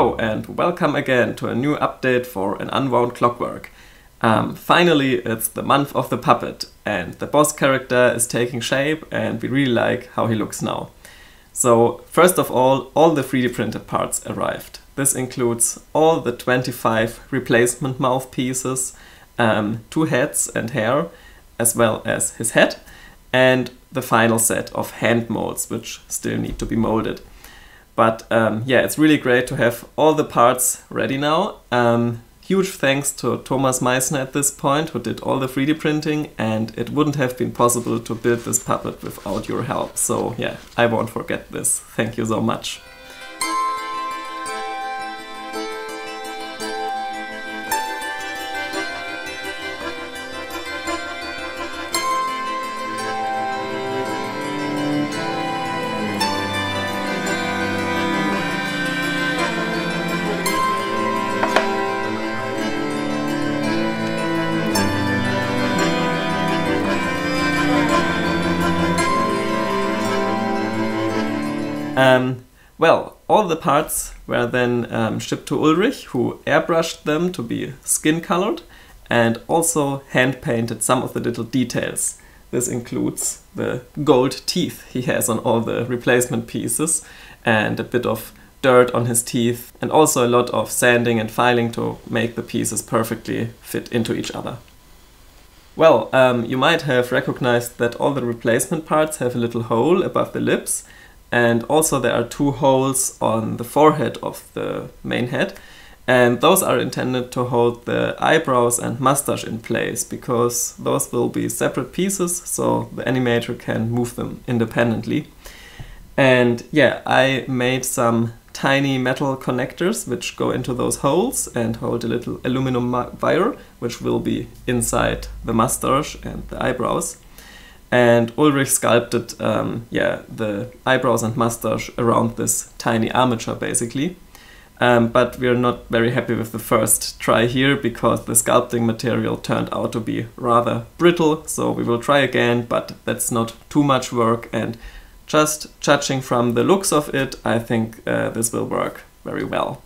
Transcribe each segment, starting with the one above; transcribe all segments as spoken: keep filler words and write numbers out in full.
Hello and welcome again to a new update for An Unwound Clockwork. Um, finally, it's the month of the puppet and the boss character is taking shape and we really like how he looks now. So first of all, all the three D printed parts arrived. This includes all the twenty-five replacement mouthpieces, um, two heads and hair, as well as his head, and the final set of hand molds, which still need to be molded. But um, yeah, it's really great to have all the parts ready now. Um, huge thanks to Thomas Meissen at this point, who did all the three D printing, and it wouldn't have been possible to build this puppet without your help. So yeah, I won't forget this. Thank you so much. Um, well, all the parts were then um, shipped to Ulrich, who airbrushed them to be skin colored and also hand painted some of the little details. This includes the gold teeth he has on all the replacement pieces and a bit of dirt on his teeth and also a lot of sanding and filing to make the pieces perfectly fit into each other. Well, um, you might have recognized that all the replacement parts have a little hole above the lips. And also there are two holes on the forehead of the main head, and those are intended to hold the eyebrows and mustache in place, because those will be separate pieces, so the animator can move them independently. And yeah, I made some tiny metal connectors which go into those holes and hold a little aluminum wire, which will be inside the mustache and the eyebrows. And Ulrich sculpted um, yeah, the eyebrows and mustache around this tiny armature, basically. Um, but we're not very happy with the first try here, because the sculpting material turned out to be rather brittle, so we will try again, but that's not too much work, and just judging from the looks of it, I think uh, this will work very well.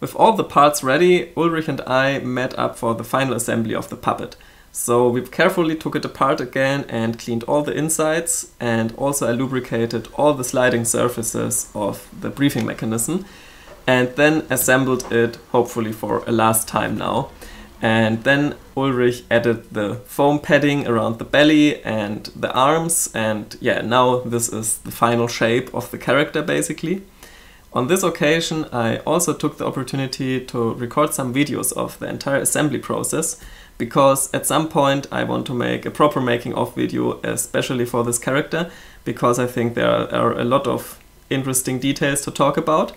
With all the parts ready, Ulrich and I met up for the final assembly of the puppet. So we carefully took it apart again and cleaned all the insides, and also I lubricated all the sliding surfaces of the breathing mechanism, and then assembled it, hopefully for a last time now. And then Ulrich added the foam padding around the belly and the arms, and yeah, now this is the final shape of the character, basically. On this occasion, I also took the opportunity to record some videos of the entire assembly process, because at some point I want to make a proper making-of video, especially for this character, because I think there are a lot of interesting details to talk about.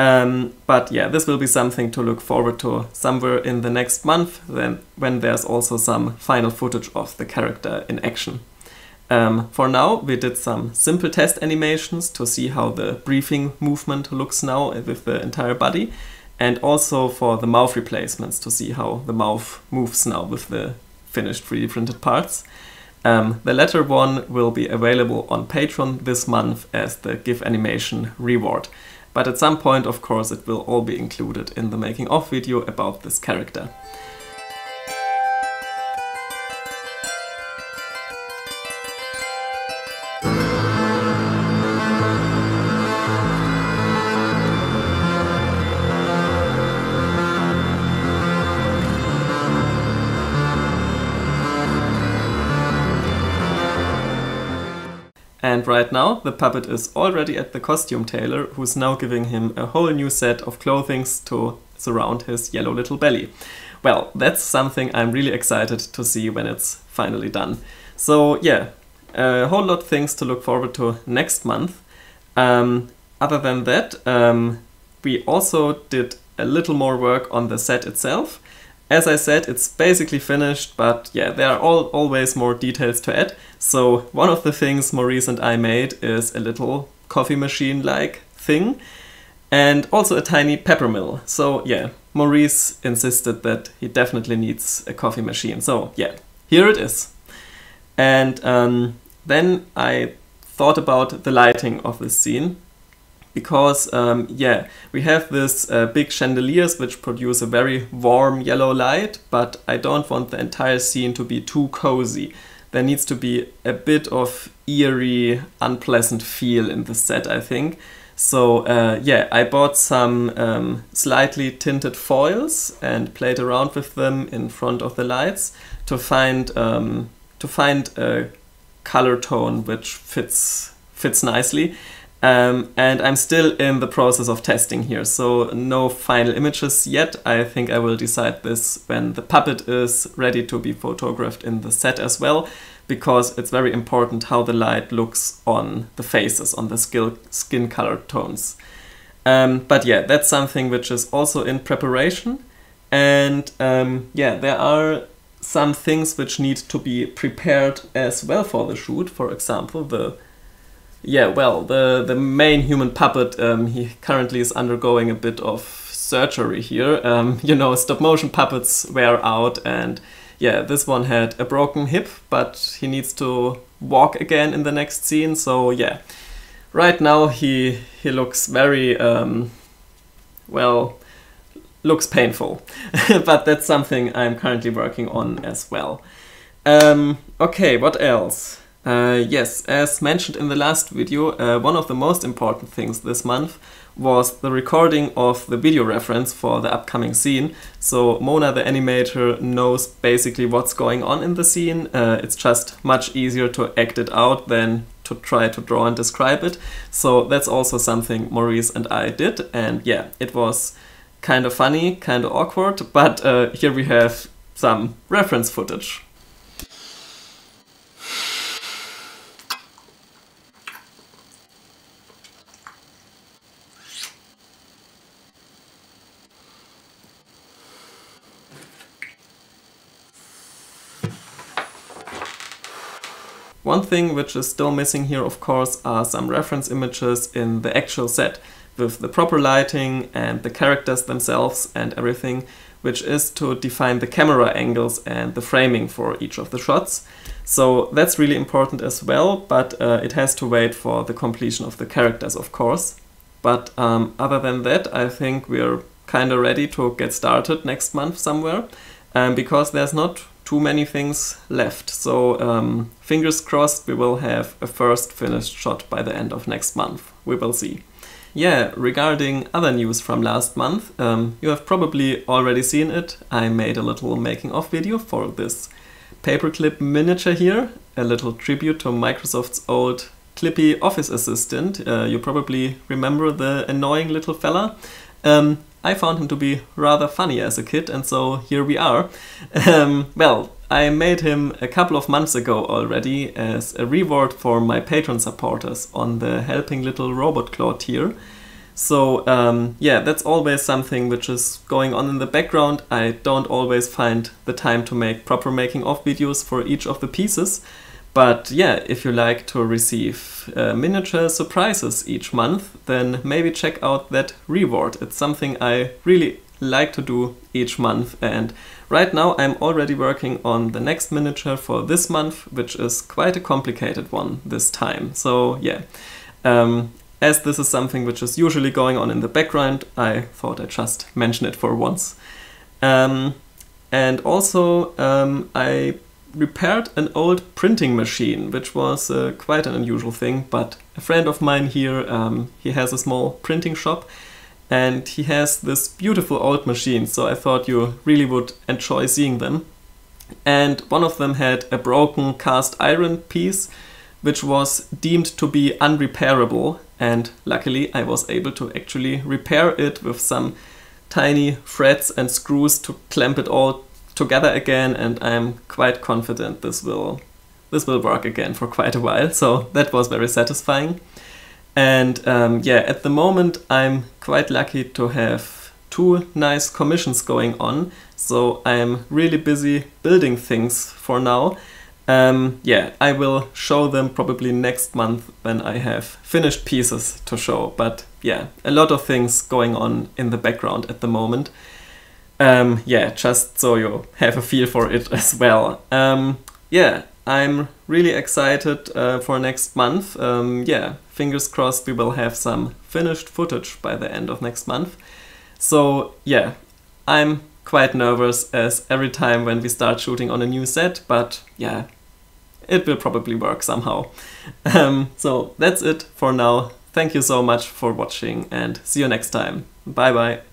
Um, but yeah, this will be something to look forward to somewhere in the next month, then when there's also some final footage of the character in action. Um, for now, we did some simple test animations to see how the breathing movement looks now with the entire body, and also for the mouth replacements to see how the mouth moves now with the finished three D printed parts. Um, the latter one will be available on Patreon this month as the GIF animation reward, but at some point, of course, it will all be included in the making of video about this character. And right now, the puppet is already at the costume tailor, who's now giving him a whole new set of clothings to surround his yellow little belly. Well, that's something I'm really excited to see when it's finally done. So yeah, a whole lot of things to look forward to next month. Um, other than that, um, we also did a little more work on the set itself. As I said, it's basically finished, but yeah, there are all, always more details to add. So one of the things Maurice and I made is a little coffee machine-like thing. and also a tiny pepper mill. So yeah, Maurice insisted that he definitely needs a coffee machine. So yeah, here it is. And um, then I thought about the lighting of this scene, because um, yeah, we have this uh, big chandeliers which produce a very warm yellow light, but I don't want the entire scene to be too cozy. There needs to be a bit of eerie, unpleasant feel in the set, I think. So uh, yeah, I bought some um, slightly tinted foils and played around with them in front of the lights to find um, to find a color tone which fits fits nicely. Um, and I'm still in the process of testing here, so no final images yet. I think I will decide this when the puppet is ready to be photographed in the set as well, because it's very important how the light looks on the faces, on the skin, skin color tones. Um, but yeah, that's something which is also in preparation. And um, yeah, there are some things which need to be prepared as well for the shoot. For example, the Yeah, well, the, the main human puppet, um, he currently is undergoing a bit of surgery here. Um, you know, stop-motion puppets wear out, and yeah, this one had a broken hip, but he needs to walk again in the next scene, so yeah. Right now he, he looks very, um, well, looks painful, but that's something I'm currently working on as well. Um, okay, what else? Uh, yes, as mentioned in the last video, uh, one of the most important things this month was the recording of the video reference for the upcoming scene. So Mona the animator knows basically what's going on in the scene. Uh, it's just much easier to act it out than to try to draw and describe it. So that's also something Maurice and I did, and yeah, it was kind of funny, kind of awkward, but uh, here we have some reference footage. One thing which is still missing here, of course, are some reference images in the actual set, with the proper lighting and the characters themselves and everything, which is to define the camera angles and the framing for each of the shots. So that's really important as well, but uh, it has to wait for the completion of the characters, of course. But um, other than that, I think we're kind of ready to get started next month somewhere, um, because there's not too many things left, so um, fingers crossed we will have a first finished shot by the end of next month. We will see. Yeah, regarding other news from last month, um, you have probably already seen it. I made a little making of video for this paperclip miniature here, a little tribute to Microsoft's old Clippy office assistant. Uh, you probably remember the annoying little fella. Um, I found him to be rather funny as a kid, and so here we are. Um, well, I made him a couple of months ago already as a reward for my Patreon supporters on the Helping Little Robot Claw tier. So um, yeah, that's always something which is going on in the background. I don't always find the time to make proper making of videos for each of the pieces. But yeah, if you like to receive uh, miniature surprises each month, then maybe check out that reward. It's something I really like to do each month, and right now I'm already working on the next miniature for this month, which is quite a complicated one this time. So yeah, um, as this is something which is usually going on in the background, I thought I'd just mention it for once. Um, and also um, I repaired an old printing machine, which was uh, quite an unusual thing, but a friend of mine here, um, he has a small printing shop, and he has this beautiful old machine, so I thought you really would enjoy seeing them. And one of them had a broken cast iron piece, which was deemed to be unrepairable, and luckily I was able to actually repair it with some tiny frets and screws to clamp it all together again, and I'm quite confident this will this will work again for quite a while, so that was very satisfying. And um, yeah, at the moment I'm quite lucky to have two nice commissions going on, so I'm really busy building things for now. Um, yeah, I will show them probably next month when I have finished pieces to show, but yeah, a lot of things going on in the background at the moment. Um, yeah, just so you have a feel for it as well. Um, yeah, I'm really excited uh, for next month. Um, yeah, fingers crossed we will have some finished footage by the end of next month. So yeah, I'm quite nervous as every time when we start shooting on a new set, but yeah, it will probably work somehow. Um, so that's it for now. Thank you so much for watching and see you next time. Bye bye.